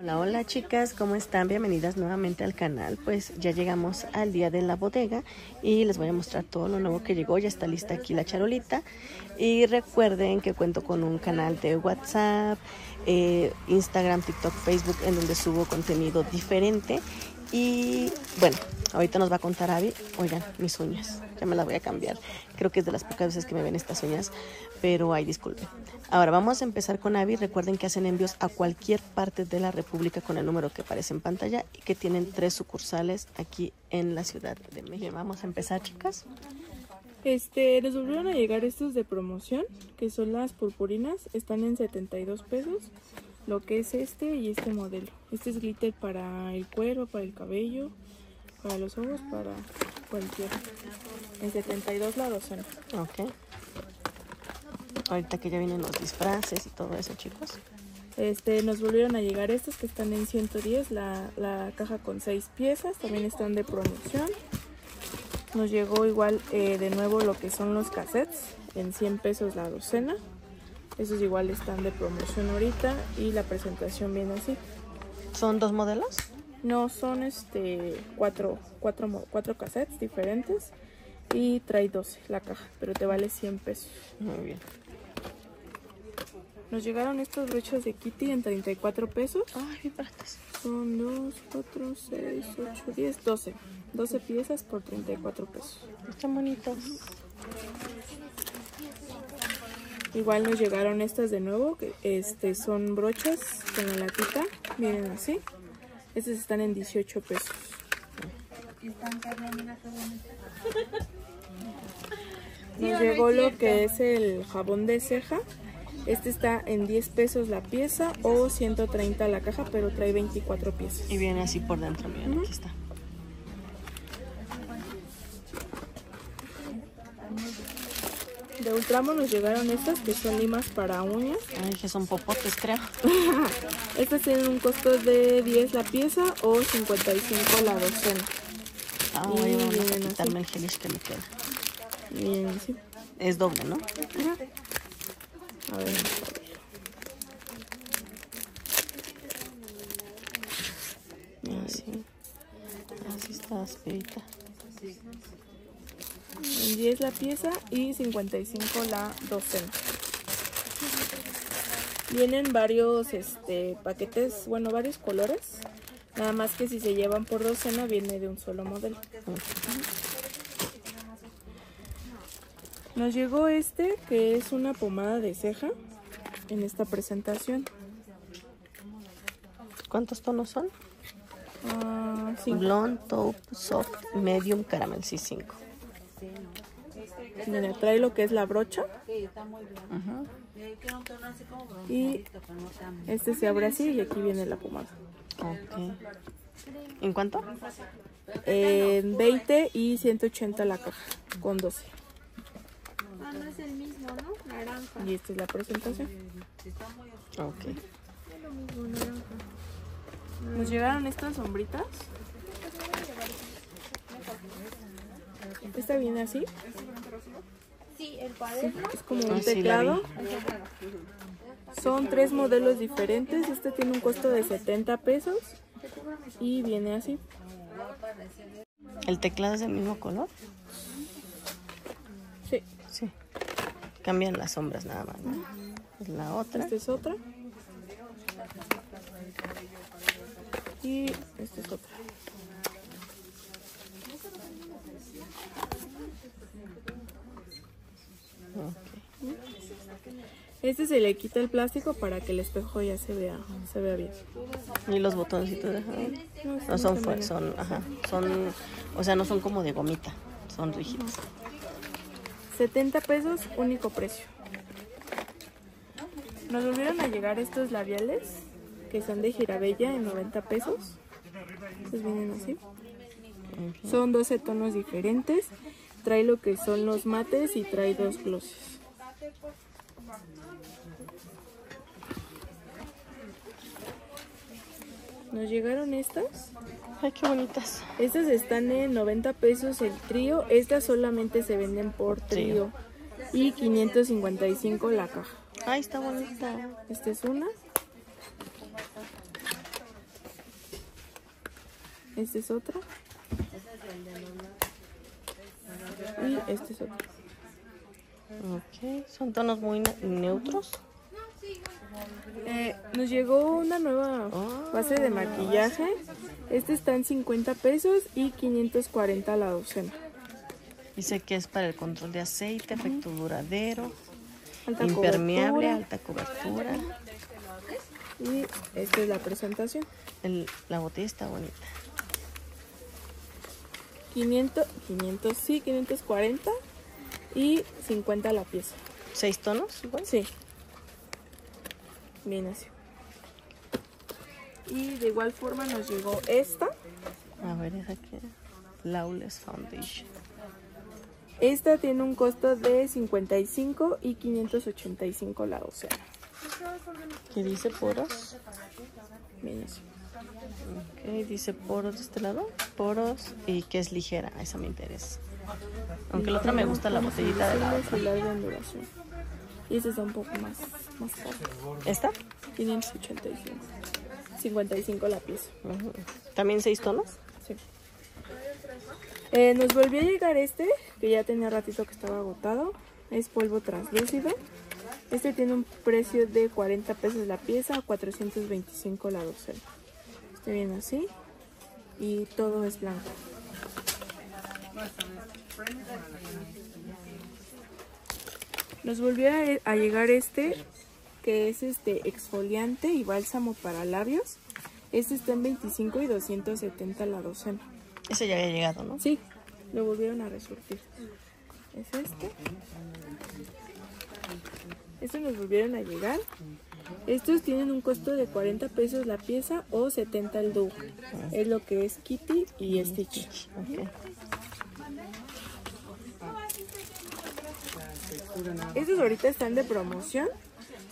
Hola, hola chicas, ¿cómo están? Bienvenidas nuevamente al canal. Pues ya llegamos al día de la bodega y les voy a mostrar todo lo nuevo que llegó. Ya está lista aquí la charolita y recuerden que cuento con un canal de WhatsApp, Instagram, TikTok, Facebook, en donde subo contenido diferente. Y bueno, ahorita nos va a contar Abi. Oigan, mis uñas, ya me las voy a cambiar. Creo que es de las pocas veces que me ven estas uñas, pero ay, disculpen. Ahora vamos a empezar con Abi. Recuerden que hacen envíos a cualquier parte de la República con el número que aparece en pantalla y que tienen 3 sucursales aquí en la Ciudad de México. Vamos a empezar, chicas. Nos volvieron a llegar estos de promoción, que son las purpurinas. Están en 72 pesos. Lo que es este y este modelo. Este es glitter para el cuero, para el cabello, para los ojos, para cualquiera. En 72 la docena. Ok. Ahorita que ya vienen los disfraces y todo eso, chicos. Nos volvieron a llegar estos que están en 110, la caja con 6 piezas. También están de promoción. Nos llegó igual de nuevo lo que son los cassettes. En 100 pesos la docena. Esos igual están de promoción ahorita y la presentación viene así. ¿Son 2 modelos? No, son cuatro cassettes diferentes y trae 12 la caja, pero te vale 100 pesos. Muy bien. Nos llegaron estos broches de Kitty en 34 pesos. Ay, qué baratas. Son 2, 4, 6, 8, 10, 12. 12 piezas por 34 pesos. Están bonitos. Igual nos llegaron estas de nuevo, que son brochas con la latita, miren así. Estas están en 18 pesos. Nos llegó lo que es el jabón de ceja. Este está en 10 pesos la pieza o 130 la caja, pero trae 24 piezas. Y viene así por dentro, miren, aquí está. De Ultramo nos llegaron estas que son limas para uñas. Ay, que son popotes, creo. Estas tienen un costo de 10 la pieza o 55 la docena. Ah, y bueno, vamos a quitarme el Gelish que me queda. Bien, sí. Es doble, ¿no? Ajá. A ver. Así. Así está asperita. En 10 la pieza y 55 la docena. Vienen varios paquetes, bueno, varios colores. Nada más que si se llevan por docena viene de un solo modelo. Nos llegó que es una pomada de ceja en esta presentación. ¿Cuántos tonos son? 5. Blonde, Taupe, Soft, Medium, Caramel, sí, 5. Mira, trae lo que es la brocha. Ajá. Y se abre así y aquí viene la pomada. Okay. ¿En cuánto? En 20 y 180 la caja con 12. Ah, no es el mismo, ¿no? Naranja. Y esta es la presentación. Okay. Nos llegaron estas sombritas. Esta viene así. Sí, el cuaderno. Es como un teclado. Son 3 modelos diferentes. Este tiene un costo de 70 pesos. Y viene así. ¿El teclado es del mismo color? Sí. Sí. Cambian las sombras nada más, ¿no? Es la otra. Esta es otra. Y esta es otra. Okay. Se le quita el plástico para que el espejo ya se vea bien. Y los botoncitos, no son fuertes, no son como de gomita, son rígidos. 70 pesos, único precio. Nos volvieron a llegar estos labiales que son de Girabella en 90 pesos. Estos vienen así. Okay. Son 12 tonos diferentes. Trae lo que son los mates y trae 2 glosses. Nos llegaron estas. Ay, qué bonitas. Estas están en 90 pesos el trío. Estas solamente se venden por trío. Y 555 la caja. Ay, está bonita. Esta es una. Este es otro. Y este es otro. Ok, son tonos muy neutros. Nos llegó una nueva base de maquillaje. Este está en 50 pesos y 540 la docena. Dice que es para el control de aceite, efecto duradero, alta impermeable, cobertura. Alta cobertura. Y esta es la presentación. La botella está bonita. 540 y 50 la pieza. ¿6 tonos? Igual. Sí. Bien así. Y de igual forma nos llegó esta. A ver, esa que era Lawless Foundation. Esta tiene un costo de 55 y 585 la docena. ¿Qué dice poros? Bien así. Ok, dice poros de este lado. Poros y que es ligera. Esa me interesa. Aunque la otra me gusta la botellita de la otra. Y esta está un poco más cara. ¿Esta? 585. 55 la pieza. ¿También 6 tonos? Sí. Nos volvió a llegar este, que ya tenía ratito que estaba agotado. Es polvo translúcido. Este tiene un precio de 40 pesos la pieza, 425 la docena. Este viene así. Y todo es blanco. Nos volvió a llegar este, que es este exfoliante y bálsamo para labios. Este está en 25 y 270 la docena. Ese ya había llegado, ¿no? Sí, lo volvieron a resurtir. Es este. Estos nos volvieron a llegar. Estos tienen un costo de 40 pesos la pieza o 70 el duo. Es lo que es Kitty y Stitch. Okay. Estos ahorita están de promoción.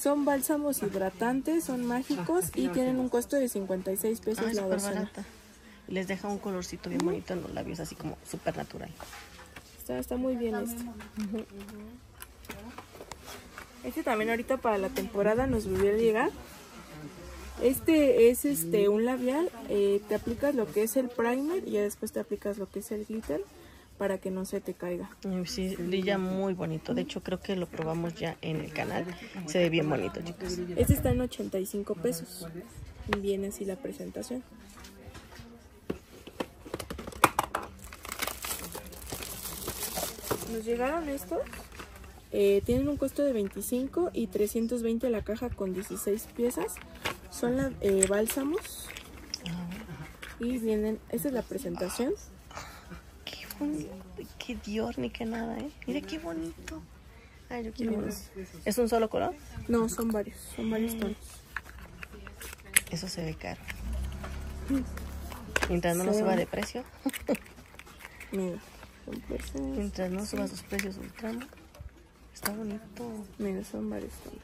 Son bálsamos hidratantes, son mágicos y tienen un costo de 56 pesos la docena. Les deja un colorcito bien bonito en los labios, así como súper natural. Está muy bien esto. Este también ahorita para la temporada nos volvió a llegar. Este es un labial. Te aplicas lo que es el primer y ya después te aplicas lo que es el glitter, para que no se te caiga. Sí, brilla muy bonito. De hecho, creo que lo probamos ya en el canal. Se ve bien bonito, chicas. Este está en 85 pesos. Viene así la presentación. Nos llegaron estos. Tienen un costo de 25 y 320 la caja con 16 piezas. Son bálsamos. Y vienen... Esta es la presentación. Qué Dior ni qué nada, mira qué bonito. Ay, yo quiero uno. ¿Es un solo color? No, son varios. Son varios tonos. Eso se ve caro. Mientras no nos suba de precio. Mira, son precios. Mientras no suba sus precios Ultramo. Está bonito. Mira, son varios tonos.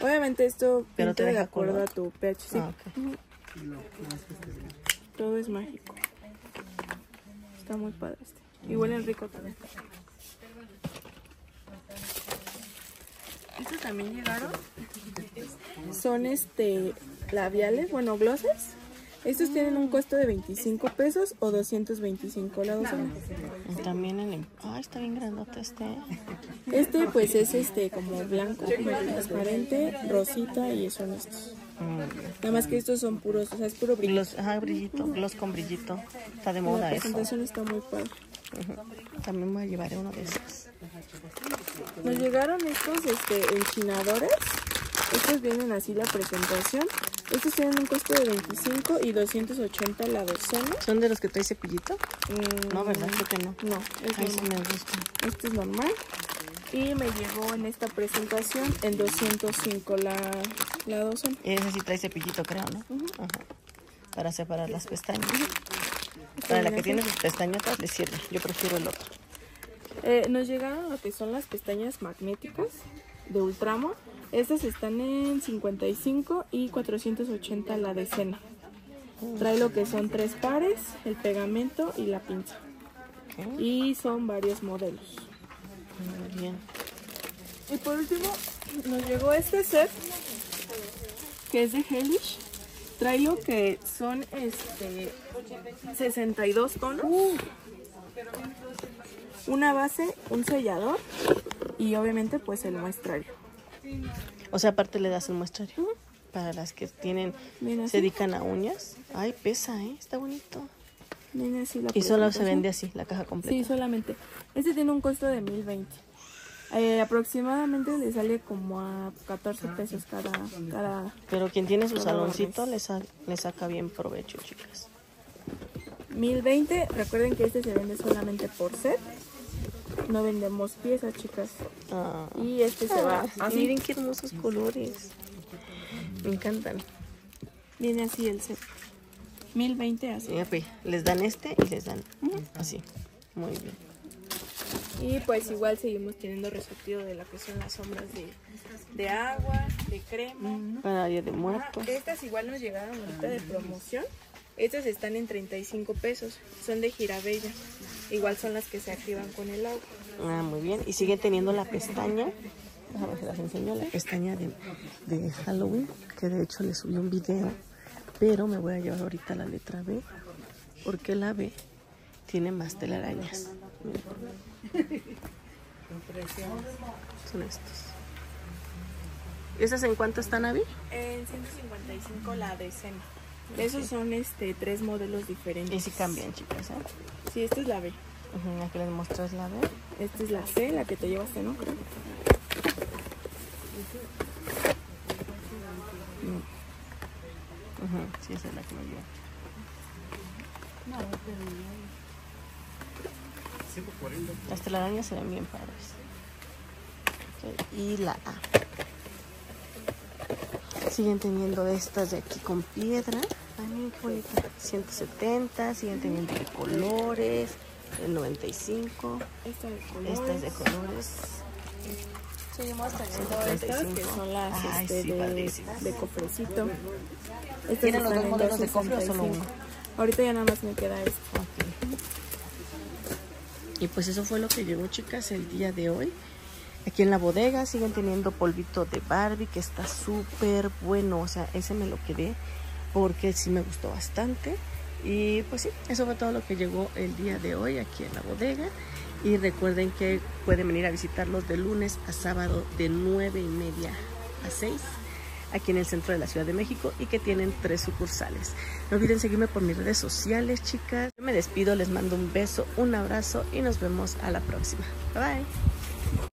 Obviamente esto pero te de acuerdo color. A tu pH. Sí. Okay. Todo es mágico. Está muy padre este. Y huelen rico también. Estos también llegaron. Son labiales, bueno, glosses. Estos tienen un costo de 25 pesos o 225 la docena. También está bien grandote este. Este pues es como blanco, transparente, rosita y son estos. Nada más que estos son puros, o sea, es puro brillo. Brillito, gloss con brillito. Está de moda eso. La presentación está muy padre. También me llevaré uno de esos. Nos llegaron estos enchinadores. Estos vienen así la presentación. Estos tienen un costo de 25 y 280 la docena. ¿Son de los que trae cepillito? No, ¿verdad? Creo que no. No, este me gusta. Este es normal. Y me llegó en esta presentación en 205 la docena. Ese sí trae cepillito, creo, ¿no? Ajá. Para separar las pestañas. Para la que tiene sus pestañotas le sirve. Yo prefiero el otro. Nos llegaron lo que son las pestañas magnéticas de Ultramo. Estas están en 55 y 480 la decena. Trae lo que son 3 pares, el pegamento y la pinza. Y son varios modelos. Muy bien. Y por último nos llegó este set que es de Gelish. Trae lo que son 62 tonos. Una base, un sellador y obviamente pues el muestrario. O sea, aparte le das el muestrario. Uh-huh. Para las que tienen, mira, se dedican a uñas. Ay, pesa, está bonito. Mira, así la y solo se vende así, la caja completa. Sí, solamente. Este tiene un costo de 1020. Aproximadamente le sale como a 14 pesos cada. Pero quien tiene su saloncito le saca bien provecho, chicas. 1020, recuerden que este se vende solamente por set. No vendemos piezas, chicas. Ah. Y este se va así. Miren qué hermosos colores. Me encantan. Viene así el set. 1020 así. Okay. Les dan este y les dan así. Muy bien. Y pues igual seguimos teniendo resurtido de lo que son las sombras de agua, de crema. Para Día de Muertos. Estas igual nos llegaron ahorita de promoción. Estas están en 35 pesos. Son de Girabella. Igual son las que se activan con el agua. Ah, muy bien. Y sigue teniendo la pestaña. Déjame se las enseño. La pestaña de Halloween. Que de hecho le subí un video. Pero me voy a llevar ahorita la letra B. Porque la B tiene más telarañas. Miren. Son estos. ¿Esas en cuánto están, Abi? En 155 la decena. Esos son 3 modelos diferentes. Y si cambian, chicas, ¿eh? Sí, esta es la B. La que les mostré es la B. Esta es la C, la que te llevaste, ¿no? Sí, esa es la que me lleva. Las telarañas se ven bien padres. Y la A. Siguen teniendo estas de aquí con piedra. Ay, miren qué bonita. 170, siguen teniendo de colores. El 95. Esta de colores. Esta es de colores. Seguimos teniendo estas que son las de cofrecito. ¿Tienen los dos modelos de cofre o solo uno? Ahorita ya nada más me queda esto. Okay. Y pues eso fue lo que llegó, chicas, el día de hoy. Aquí en la bodega siguen teniendo polvito de Barbie, que está súper bueno. O sea, ese me lo quedé porque sí me gustó bastante. Y pues sí, eso fue todo lo que llegó el día de hoy aquí en la bodega. Y recuerden que pueden venir a visitarlos de lunes a sábado de 9:30 a 6 aquí en el centro de la Ciudad de México, y que tienen 3 sucursales. No olviden seguirme por mis redes sociales, chicas. Yo me despido, les mando un beso, un abrazo y nos vemos a la próxima. Bye, bye.